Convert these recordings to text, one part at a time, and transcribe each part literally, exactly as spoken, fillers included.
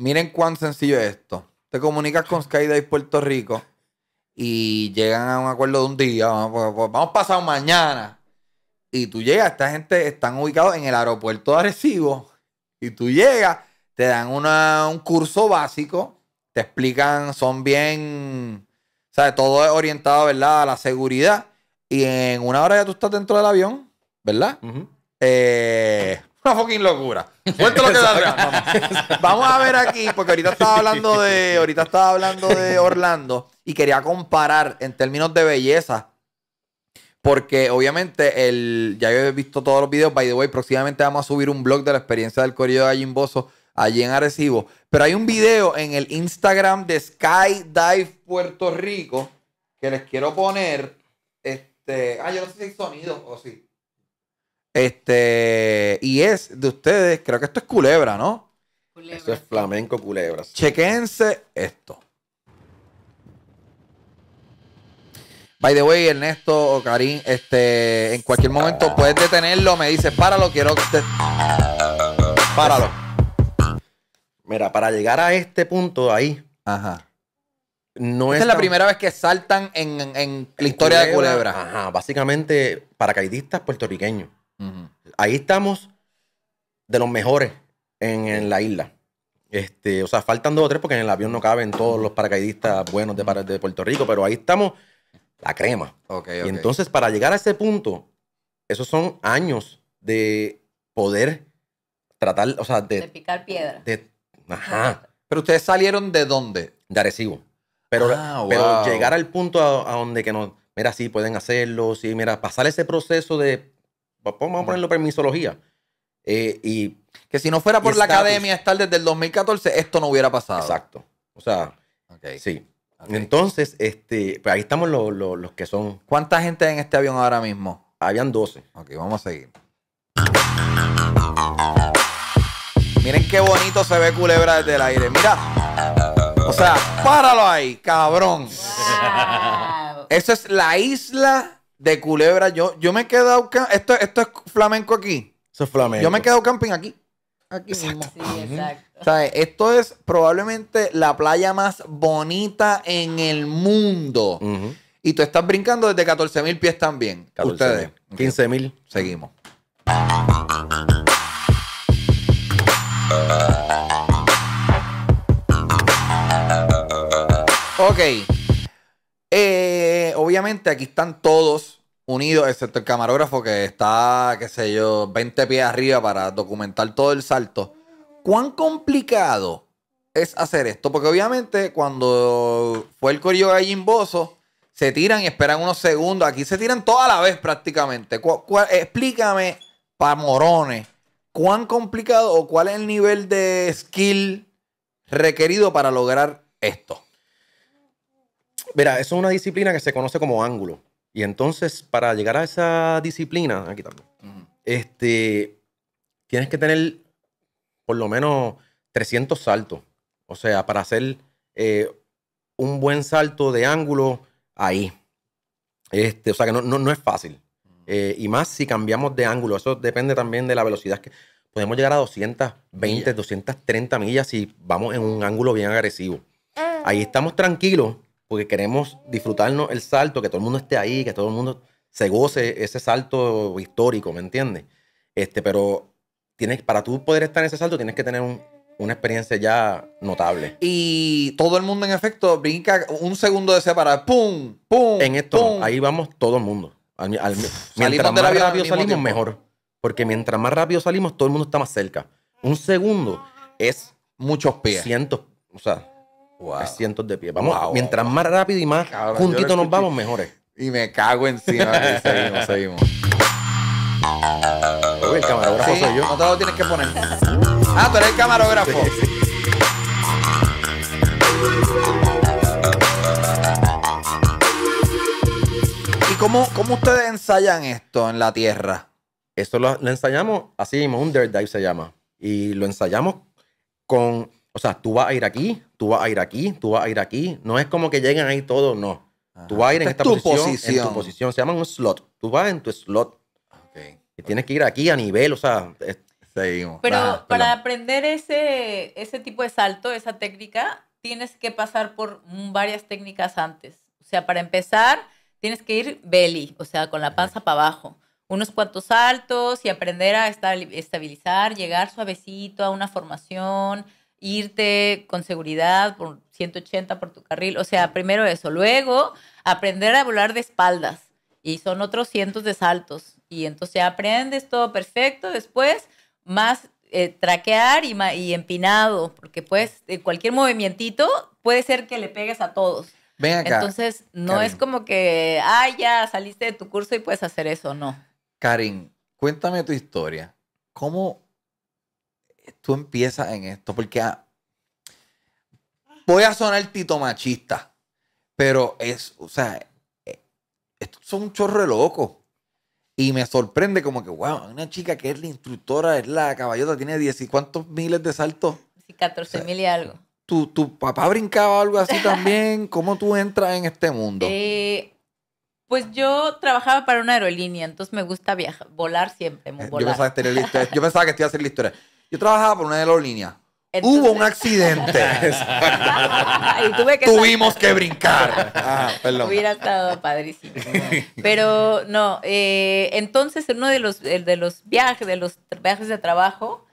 Miren cuán sencillo es esto. Te comunicas con Skydive Puerto Rico y llegan a un acuerdo de un día. Vamos pasado mañana. Y tú llegas, esta gente están ubicados en el aeropuerto de Arecibo. Y tú llegas, te dan una, un curso básico. Te explican, son bien... ¿Sabes? Todo es orientado, ¿verdad? A la seguridad. Y en una hora ya tú estás dentro del avión, ¿verdad? Uh-huh. Eh... Una fucking locura. Cuento lo que da atrás. Vamos. Vamos a ver aquí, porque ahorita estaba hablando de, ahorita estaba hablando de Orlando y quería comparar en términos de belleza, porque obviamente el, ya yo he visto todos los videos. By the way, próximamente vamos a subir un blog de la experiencia del corillo de Gallimbozo allí en Arecibo. Pero hay un video en el Instagram de Skydive Puerto Rico que les quiero poner. Este, ah, yo no sé si hay sonido o sí. Este, y es de ustedes, creo que esto es Culebra, ¿no? Culebra. Eso es flamenco Culebra. Sí. Chequense esto. By the way, Ernesto o Karim, este, en cualquier momento puedes detenerlo, me dices, páralo, quiero que te... Páralo. Mira, para llegar a este punto ahí. Ajá. No Esta es, es la tan... primera vez que saltan en, en, en la historia Culebra, de Culebra. Ajá, básicamente paracaidistas puertorriqueños. Uh-huh. Ahí estamos de los mejores en, en la isla. Este, o sea, faltan dos o tres porque en el avión no caben todos los paracaidistas buenos de, de Puerto Rico, pero ahí estamos la crema. Okay, okay. Y entonces, para llegar a ese punto, esos son años de poder tratar, o sea, de... de picar piedra. De, ajá. ¿Pero ustedes salieron de dónde? De Arecibo. Pero, ah, pero wow. Llegar al punto a, a donde que nos... Mira, sí, pueden hacerlo, sí, mira, pasar ese proceso de... Vamos a ponerlo permisología. Eh, y que si no fuera por la status. Academia estar desde el dos mil catorce, esto no hubiera pasado. Exacto. O sea, okay. Sí. Okay. Entonces, este, pues ahí estamos los, los, los que son... ¿Cuánta gente hay en este avión ahora mismo? Habían doce. Ok, vamos a seguir. Miren qué bonito se ve Culebra desde el aire. Mira. O sea, páralo ahí, cabrón. Wow. Eso es la isla... de Culebra, yo, yo me he quedado... Esto, esto es flamenco aquí. Eso es flamenco. Yo me he quedado camping aquí. Aquí mismo. Exacto. Sí, exacto. O sea, esto es probablemente la playa más bonita en el mundo. Uh-huh. Y tú estás brincando desde catorce mil pies también. catorce, ustedes. quince mil. Seguimos. Ok. Eh, obviamente aquí están todos unidos, excepto el camarógrafo que está, qué sé yo, veinte pies arriba para documentar todo el salto. ¿Cuán complicado es hacer esto? Porque obviamente cuando fue el corillo Gallimbozo, se tiran y esperan unos segundos. Aquí se tiran toda la vez prácticamente. ¿Cuál, cuál, explícame, pa' morones, ¿cuán complicado o cuál es el nivel de skill requerido para lograr esto? Mira, eso es una disciplina que se conoce como ángulo. Y entonces, para llegar a esa disciplina, aquí también, uh-huh. este, tienes que tener por lo menos trescientos saltos. O sea, para hacer eh, un buen salto de ángulo ahí. Este, o sea, que no, no, no es fácil. Uh-huh. eh, y más si cambiamos de ángulo. Eso depende también de la velocidad que... Podemos llegar a doscientas veinte, millas. doscientas treinta millas si vamos en un ángulo bien agresivo. Uh-huh. Ahí estamos tranquilos. Porque queremos disfrutarnos el salto, que todo el mundo esté ahí, que todo el mundo se goce ese salto histórico, ¿me entiendes? Este, pero tienes, para tú poder estar en ese salto tienes que tener un, una experiencia ya notable. Y todo el mundo en efecto brinca un segundo de separado. ¡Pum! ¡Pum! En esto, pum. Ahí vamos todo el mundo. Al, al, mientras más rápido salimos, mejor. Porque mientras más rápido salimos, todo el mundo está más cerca. Un segundo es muchos pies. Cientos, o sea... Wow. Cientos de pies. Vamos, wow, mientras wow. más rápido y más cabrón, juntitos nos vamos, mejores. Y me cago encima. Seguimos, seguimos. Uy, el camarógrafo sí, soy yo. No te lo tienes que poner. Ah, tú eres el camarógrafo. Sí, sí. ¿Y cómo, cómo ustedes ensayan esto en la tierra? Esto lo, lo ensayamos así mismo, un dirt dive se llama. Y lo ensayamos con... O sea, tú vas a ir aquí, tú vas a ir aquí, tú vas a ir aquí. No es como que llegan ahí todos, no. Ajá. Tú vas a ir en esta, esta es tu posición, posición, en tu posición. Se llama un slot. Tú vas en tu slot. Okay. Y tienes que ir aquí a nivel, o sea... Es, Seguimos. Pero ah, para perdón. aprender ese, ese tipo de salto, esa técnica, tienes que pasar por varias técnicas antes. O sea, para empezar, tienes que ir belly, o sea, con la panza para abajo. Unos cuantos saltos y aprender a estabilizar, llegar suavecito a una formación, irte con seguridad por ciento ochenta por tu carril. O sea, primero eso. Luego, aprender a volar de espaldas. Y son otros cientos de saltos. Y entonces ya aprendes todo perfecto. Después, más eh, traquear y, y empinado. Porque pues, eh, cualquier movimientito puede ser que le pegues a todos. Ven acá, entonces, no Karin. es como que, ah, ya saliste de tu curso y puedes hacer eso, no. Karin, cuéntame tu historia. ¿Cómo tú empiezas en esto? Porque ah, voy a sonar tito machista, pero es, o sea, estos son un chorro de locos. Y me sorprende como que, wow, una chica que es la instructora, es la caballota, tiene diez y cuántos miles de saltos. Sí, catorce mil, o sea, y algo. Tu, ¿Tu papá brincaba algo así también? ¿Cómo tú entras en este mundo? Eh, pues yo trabajaba para una aerolínea, entonces me gusta viajar, volar siempre. Volar. Yo, pensaba que historia, yo pensaba que te iba a hacer la historia. Yo trabajaba para una aerolínea. Entonces... Hubo un accidente. Y tuve que Tuvimos saltar. que brincar. Ah, perdón. Hubiera estado padrísimo. Pero no, eh, entonces en uno de los, de los viajes, de los viajes de trabajo...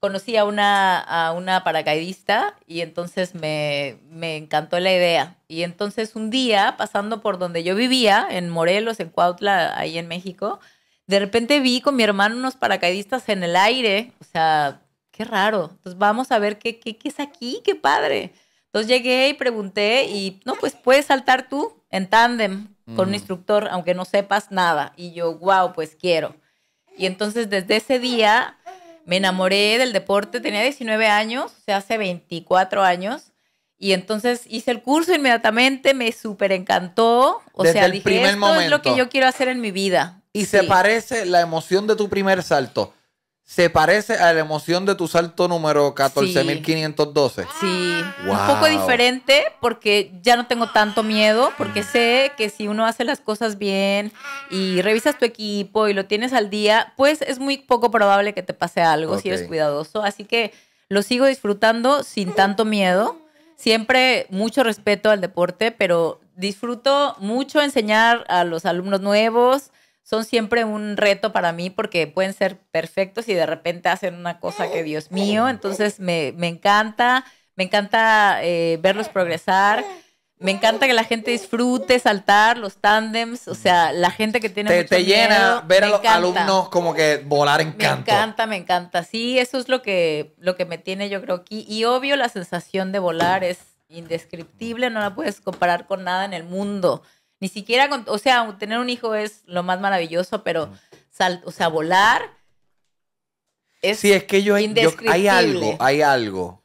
Conocí a una, a una paracaidista y entonces me, me encantó la idea. Y entonces un día, pasando por donde yo vivía, en Morelos, en Cuautla, ahí en México, de repente vi con mi hermano unos paracaidistas en el aire. O sea, qué raro. Entonces vamos a ver qué, qué, qué es aquí, qué padre. Entonces llegué y pregunté y, no, pues puedes saltar tú en tándem con mm. un instructor, aunque no sepas nada. Y yo, wow, pues quiero. Y entonces desde ese día... Me enamoré del deporte, tenía diecinueve años, o sea, hace veinticuatro años. Y entonces hice el curso inmediatamente, me súper encantó. O Desde sea, el dije, primer esto momento. es lo que yo quiero hacer en mi vida. Y sí. se parece la emoción de tu primer salto. Se parece a la emoción de tu salto número catorce mil quinientos doce. Sí, sí. Wow. Un poco diferente porque ya no tengo tanto miedo, porque sé que si uno hace las cosas bien y revisas tu equipo y lo tienes al día, pues es muy poco probable que te pase algo okay. si eres cuidadoso. Así que lo sigo disfrutando sin tanto miedo. Siempre mucho respeto al deporte, pero disfruto mucho enseñar a los alumnos nuevos. Son siempre un reto para mí porque pueden ser perfectos y de repente hacen una cosa que Dios mío. Entonces me, me encanta, me encanta eh, verlos progresar. Me encanta que la gente disfrute, saltar, los tándems. O sea, la gente que tiene te, mucho Te llena miedo, ver a los encanta. alumnos como que volar en canto. Me encanta, me encanta. Sí, eso es lo que, lo que me tiene yo creo aquí. Y obvio la sensación de volar es indescriptible. No la puedes comparar con nada en el mundo. Ni siquiera, con, o sea, tener un hijo es lo más maravilloso, pero sal, o sea, volar es Sí, es que yo, yo hay algo, hay algo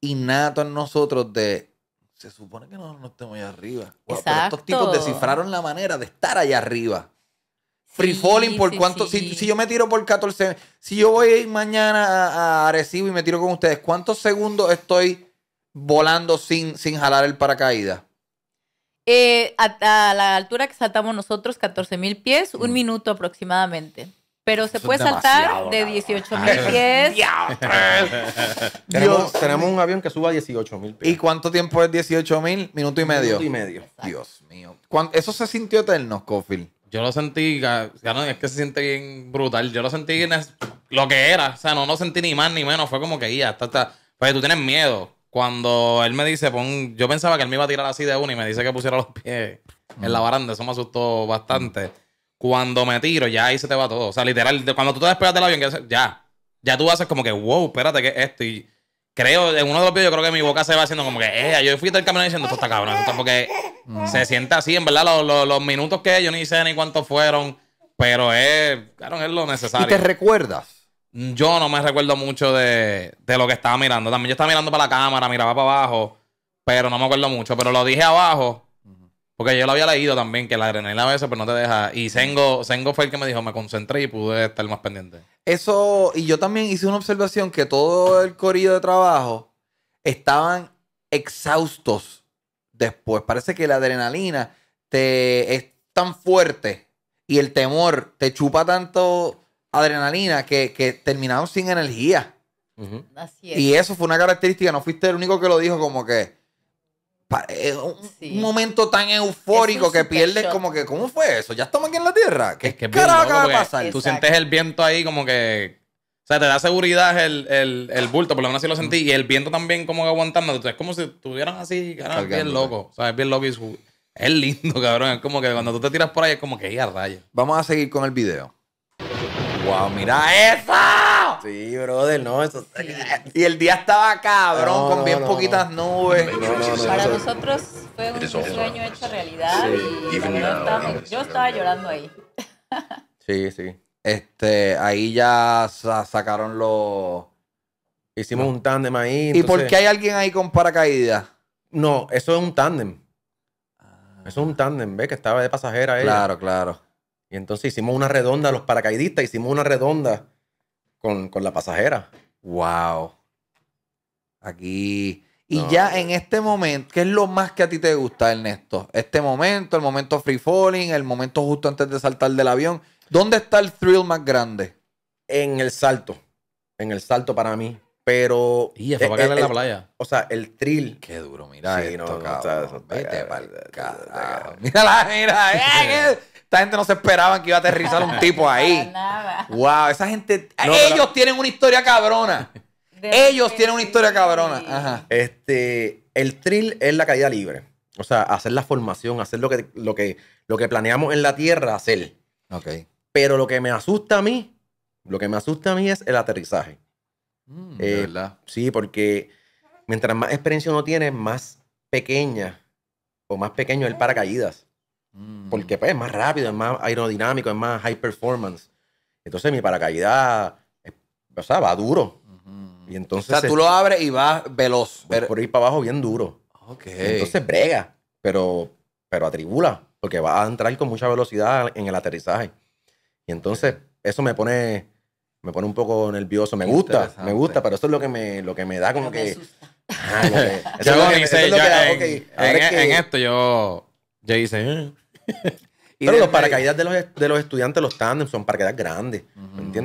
innato en nosotros de, se supone que no, no estemos allá arriba. Wow, pero estos tipos descifraron la manera de estar allá arriba. Free sí, falling por sí, cuánto, sí. Si, si yo me tiro por catorce, si yo voy mañana a, a Arecibo y me tiro con ustedes, ¿cuántos segundos estoy volando sin, sin jalar el paracaídas? Eh, a, a la altura que saltamos nosotros, catorce mil pies, un mm. minuto aproximadamente. Pero se Eso puede saltar de dieciocho mil pies. Tenemos, tenemos un avión que suba a dieciocho mil pies. ¿Y cuánto tiempo es dieciocho mil? Minuto y medio. Minuto y medio. Exacto. Dios mío. ¿Eso se sintió eterno, Cofield? Yo lo sentí, ya no, es que se siente bien brutal. Yo lo sentí en es, lo que era. O sea, no, no sentí ni más ni menos. Fue como que ya, hasta, hasta. Pues tú tienes miedo. Cuando él me dice, pon... yo pensaba que él me iba a tirar así de uno y me dice que pusiera los pies en la baranda. Eso me asustó bastante. Cuando me tiro, ya ahí se te va todo. O sea, literal, cuando tú te despegas del avión, ya. Ya tú haces como que, wow, espérate, ¿qué es esto? Y creo, en uno de los pies, yo creo que mi boca se va haciendo como que, eh, yo fui del camino diciendo, esto está cabrón. Esto está porque mm. se siente así, en verdad, los, los, los minutos que yo ni sé ni cuántos fueron, pero es, claro, es lo necesario. ¿Y te recuerdas? Yo no me recuerdo mucho de, de lo que estaba mirando. También yo estaba mirando para la cámara, miraba para abajo, pero no me acuerdo mucho. Pero lo dije abajo, porque yo lo había leído también, que la adrenalina a veces pues no te deja. Y Sengo, Sengo fue el que me dijo, me concentré y pude estar más pendiente. Eso, y yo también hice una observación que todo el corillo de trabajo estaban exhaustos después. Parece que la adrenalina te es tan fuerte y el temor te chupa tanto... adrenalina que, que terminaron sin energía. Uh-huh. Así es. Y eso fue una característica, no fuiste el único que lo dijo, como que es un, sí. un momento tan eufórico que pierdes shock. Como que, ¿cómo fue eso? Ya estamos aquí en la tierra. ¿Qué es que carajo acaba de pasar? Tú sientes el viento ahí como que... O sea, te da seguridad el, el, el bulto, por lo menos así lo sentí. Y el viento también como que aguantándote. Es como si estuvieran así, cabrón, bien loco. O sea, es bien loco y su... es lindo, cabrón. Es como que cuando tú te tiras por ahí es como que ya raya. Vamos a seguir con el video. ¡Wow! ¡Mira eso! Sí, brother, no, eso... Y el día estaba cabrón, no, con no, bien no, poquitas no. nubes. No, no, no, Para no, nosotros fue un sueño hecho realidad. Sí. Y la verdad, estaba, yo estaba llorando ahí. Sí, sí. Este, ahí ya sacaron los... Hicimos no. un tándem ahí. Entonces... ¿Y por qué hay alguien ahí con paracaídas? No, eso es un tándem. Ah. Eso es un tándem, ¿ves? Que estaba de pasajera ahí. Claro, claro. Y entonces hicimos una redonda, los paracaidistas hicimos una redonda con, con la pasajera. Wow. Aquí. Y no. ya en este momento, ¿qué es lo más que a ti te gusta, Ernesto? Este momento, el momento free falling, el momento justo antes de saltar del avión. ¿Dónde está el thrill más grande? En el salto. En el salto para mí. Pero... Y fue para acá en la playa. O sea, el thrill. Qué duro, mira sí, esto, no, cabrón. No, está, vete para el carajo. Mírala, mira. Eh, esta gente no se esperaba que iba a aterrizar un tipo ahí. Nada. Wow, esa gente... No, ellos pero... tienen una historia cabrona. Ellos tienen una historia cabrona. Ajá. Este, el thrill es la caída libre. O sea, hacer la formación, hacer lo que, lo que, lo que planeamos en la tierra, hacer. Ok. Pero lo que me asusta a mí, lo que me asusta a mí es el aterrizaje. Mm, eh, de verdad. Sí, porque mientras más experiencia uno tiene, más pequeña o más pequeño es el paracaídas. Mm. Porque pues, es más rápido, es más aerodinámico, es más high performance. Entonces mi paracaídas, o sea, va duro. Uh-huh. Y entonces, o sea, tú lo abres y vas veloz. Pero... por ir para abajo bien duro. Okay. Entonces brega, pero, pero atribula, porque va a entrar con mucha velocidad en el aterrizaje. Y entonces, eso me pone, me pone un poco nervioso. Me gusta, me gusta, pero eso es lo que me, lo que me da como que... En esto yo, yo hice... Pero los paracaídas de los, de los estudiantes, los tandem, son paracaídas grandes, uh-huh. ¿me entiendes?